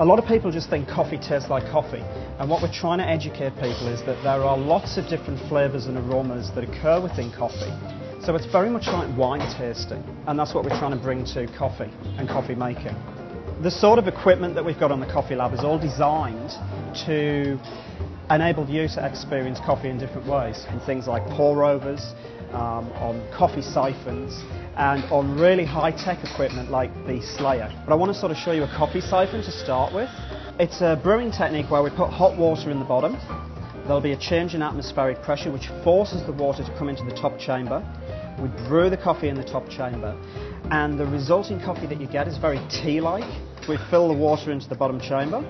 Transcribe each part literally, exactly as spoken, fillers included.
A lot of people just think coffee tastes like coffee, and what we're trying to educate people is that there are lots of different flavours and aromas that occur within coffee. So it's very much like wine tasting, and that's what we're trying to bring to coffee and coffee making. The sort of equipment that we've got on the coffee lab is all designed to enable you to experience coffee in different ways, in things like pour overs, um, on coffee siphons, and on really high-tech equipment like the Slayer. But I want to sort of show you a coffee siphon to start with. It's a brewing technique where we put hot water in the bottom. There'll be a change in atmospheric pressure which forces the water to come into the top chamber. We brew the coffee in the top chamber, and the resulting coffee that you get is very tea-like. We fill the water into the bottom chamber.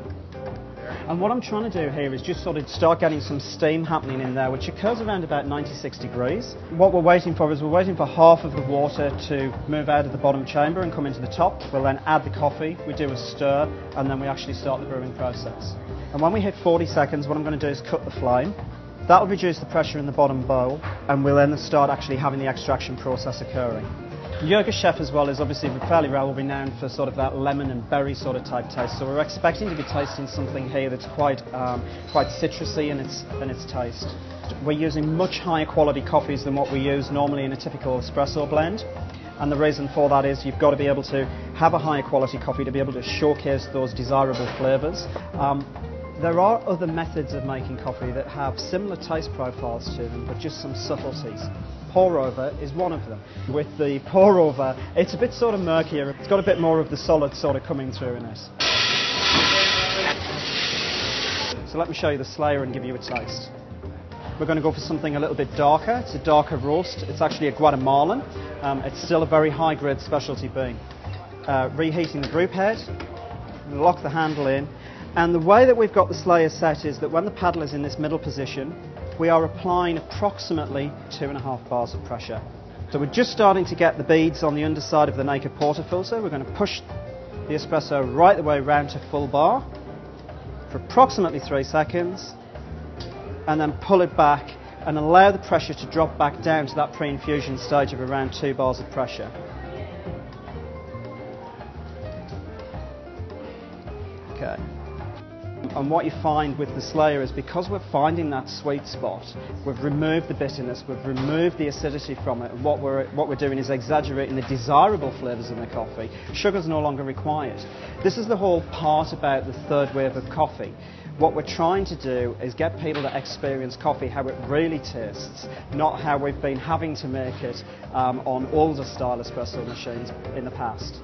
And what I'm trying to do here is just sort of start getting some steam happening in there, which occurs around about ninety-six degrees. What we're waiting for is we're waiting for half of the water to move out of the bottom chamber and come into the top. We'll then add the coffee, we do a stir, and then we actually start the brewing process. And when we hit forty seconds, what I'm going to do is cut the flame. That will reduce the pressure in the bottom bowl, and we'll then start actually having the extraction process occurring. Yirgacheffe as well is obviously fairly well renowned for sort of that lemon and berry sort of type taste, so we're expecting to be tasting something here that's quite, um, quite citrusy in its, in its taste. We're using much higher quality coffees than what we use normally in a typical espresso blend, and the reason for that is you've got to be able to have a higher quality coffee to be able to showcase those desirable flavours. Um, There are other methods of making coffee that have similar taste profiles to them, but just some subtleties. Pour over is one of them. With the pour over, it's a bit sort of murkier. It's got a bit more of the solid sort of coming through in it. So let me show you the Slayer and give you a taste. We're going to go for something a little bit darker. It's a darker roast. It's actually a Guatemalan. Um, it's still a very high-grade specialty bean. Uh, reheating the brew head, lock the handle in. And the way that we've got the Slayer set is that when the paddle is in this middle position, we are applying approximately two and a half bars of pressure. So we're just starting to get the beads on the underside of the naked portafilter. We're going to push the espresso right the way around to full bar for approximately three seconds, and then pull it back and allow the pressure to drop back down to that pre-infusion stage of around two bars of pressure. Okay. And what you find with the Slayer is because we're finding that sweet spot, we've removed the bitterness, we've removed the acidity from it, and what we're, what we're doing is exaggerating the desirable flavours in the coffee. Sugar's no longer required. This is the whole part about the third wave of coffee. What we're trying to do is get people to experience coffee how it really tastes, not how we've been having to make it um, on older style espresso machines in the past.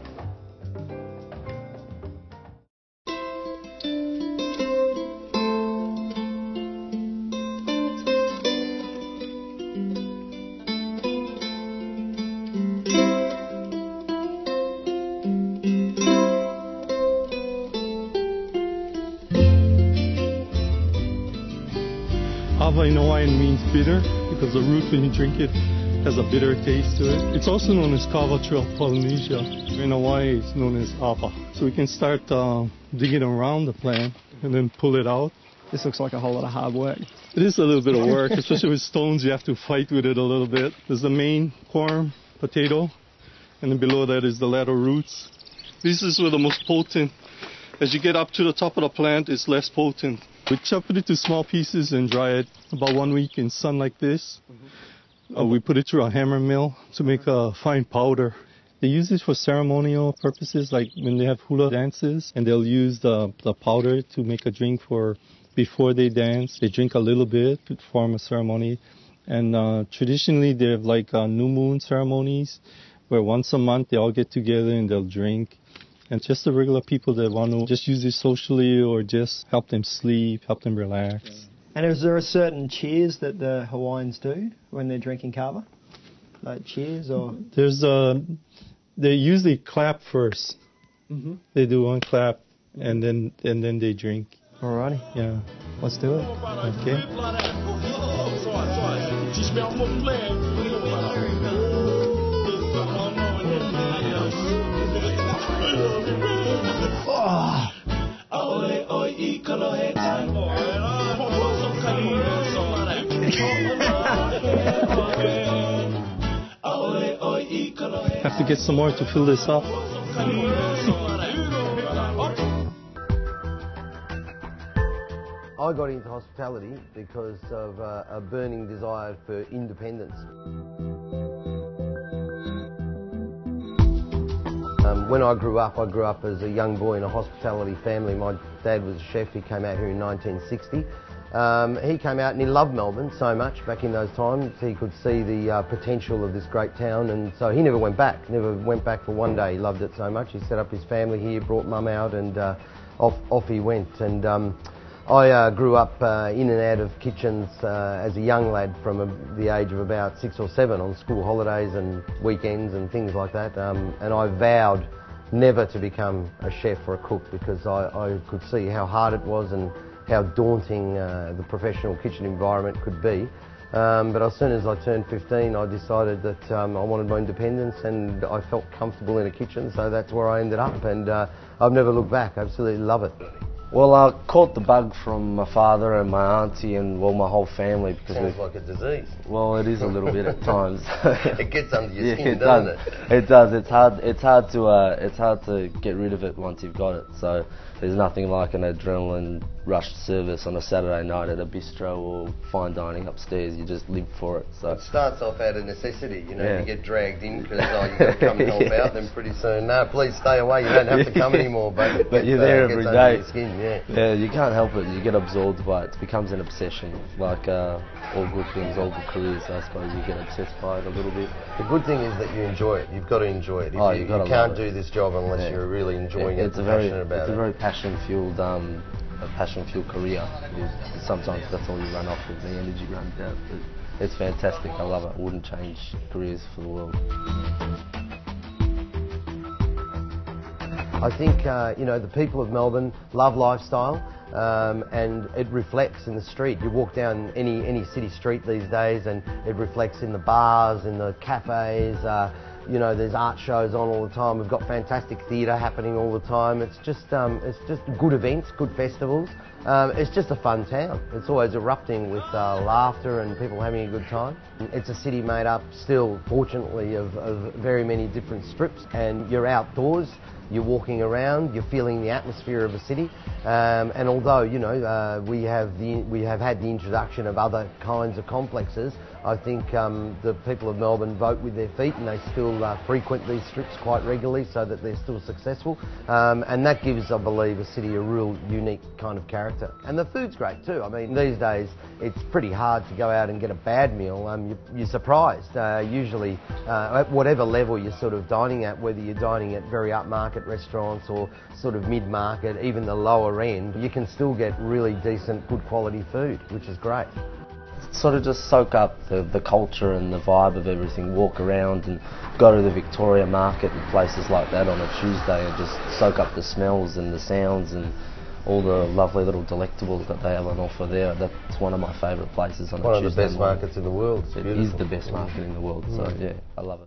Kava in Hawaiian means bitter because the root, when you drink it, has a bitter taste to it. It's also known as Kava throughout Polynesia. In Hawaii, it's known as apa. So we can start uh, digging around the plant and then pull it out. This looks like a whole lot of hard work. It is a little bit of work, especially with stones. You have to fight with it a little bit. There's the main corm, potato, and then below that is the lateral roots. This is where the most potent. As you get up to the top of the plant, it's less potent. We chop it into small pieces and dry it about one week in sun like this. Mm-hmm. uh, we put it through a hammer mill to make a fine powder. They use it for ceremonial purposes, like when they have hula dances, and they'll use the, the powder to make a drink for before they dance. They drink a little bit to form a ceremony. And uh, traditionally, they have like uh, new moon ceremonies, where once a month they all get together and they'll drink. And just the regular people that want to just use it socially or just help them sleep, help them relax. And is there a certain cheers that the Hawaiians do when they're drinking kava? Like cheers or? There's a, they usually clap first. Mm-hmm. They do one clap and then, and then they drink. Alrighty. Yeah. Let's do it. Okay. Have to get some more to fill this up. I got into hospitality because of uh, a burning desire for independence. Um, when I grew up, I grew up as a young boy in a hospitality family. My dad was a chef. He came out here in nineteen sixty. Um, he came out and he loved Melbourne so much back in those times. He could see the uh, potential of this great town, and so he never went back, never went back for one day. He loved it so much. He set up his family here, brought mum out, and uh, off, off he went. And um, I uh, grew up uh, in and out of kitchens uh, as a young lad from a, the age of about six or seven on school holidays and weekends and things like that. Um, and I vowed never to become a chef or a cook because I, I could see how hard it was and how daunting uh, the professional kitchen environment could be. Um, but as soon as I turned fifteen, I decided that um, I wanted my independence, and I felt comfortable in a kitchen, so that's where I ended up, and uh, I've never looked back. I absolutely love it. Well, I caught the bug from my father and my auntie and, well, my whole family. Because sounds like a disease. Well, it is a little bit at times. It gets under your yeah, skin, it doesn't does. it? It does. It's hard, it's, hard to, uh, it's hard to get rid of it once you've got it, so there's nothing like an adrenaline rushed service on a Saturday night at a bistro or fine dining upstairs. You just live for it. So it starts off out of necessity, you know, yeah. You get dragged in because oh, you've got to come and help yeah. out, then pretty soon, no, please stay away, you don't have to come anymore. But, but gets, you're there uh, every day. Your skin, yeah. yeah, you can't help it. You get absorbed by it. It becomes an obsession, like uh, all good things, all good careers, I suppose. You get obsessed by it a little bit. The good thing is that you enjoy it. You've got to enjoy it. If oh, you, you can't do this job unless yeah. you're really enjoying it, it and passionate about it. It's a very passion-fueled um, a passion-fueled career. Sometimes that's all you run off with, the energy runs out. It's fantastic, I love it. I wouldn't change careers for the world. I think, uh, you know, the people of Melbourne love lifestyle, um, and it reflects in the street. You walk down any, any city street these days and it reflects in the bars, in the cafes. Uh, You know, there's art shows on all the time. We've got fantastic theatre happening all the time. It's just, um, it's just good events, good festivals. Um, it's just a fun town. It's always erupting with uh, laughter and people having a good time. It's a city made up still, fortunately, of, of very many different strips, and you're outdoors. You're walking around, you're feeling the atmosphere of a city, um, and although, you know, uh, we have the, we have had the introduction of other kinds of complexes, I think um, the people of Melbourne vote with their feet, and they still uh, frequent these strips quite regularly so that they're still successful, um, and that gives, I believe, a city a real unique kind of character. And the food's great too. I mean, these days it's pretty hard to go out and get a bad meal. Um, you, you're surprised, uh, usually, uh, at whatever level you're sort of dining at, whether you're dining at very upmarket restaurants or sort of mid-market, even the lower end, you can still get really decent, good quality food, which is great. Sort of just soak up the, the culture and the vibe of everything, walk around and go to the Victoria market and places like that on a Tuesday and just soak up the smells and the sounds and all the lovely little delectables that they have on offer there. That's one of my favourite places on a Tuesday. One of the best markets in the world. It is the best market in the world, so yeah, I love it.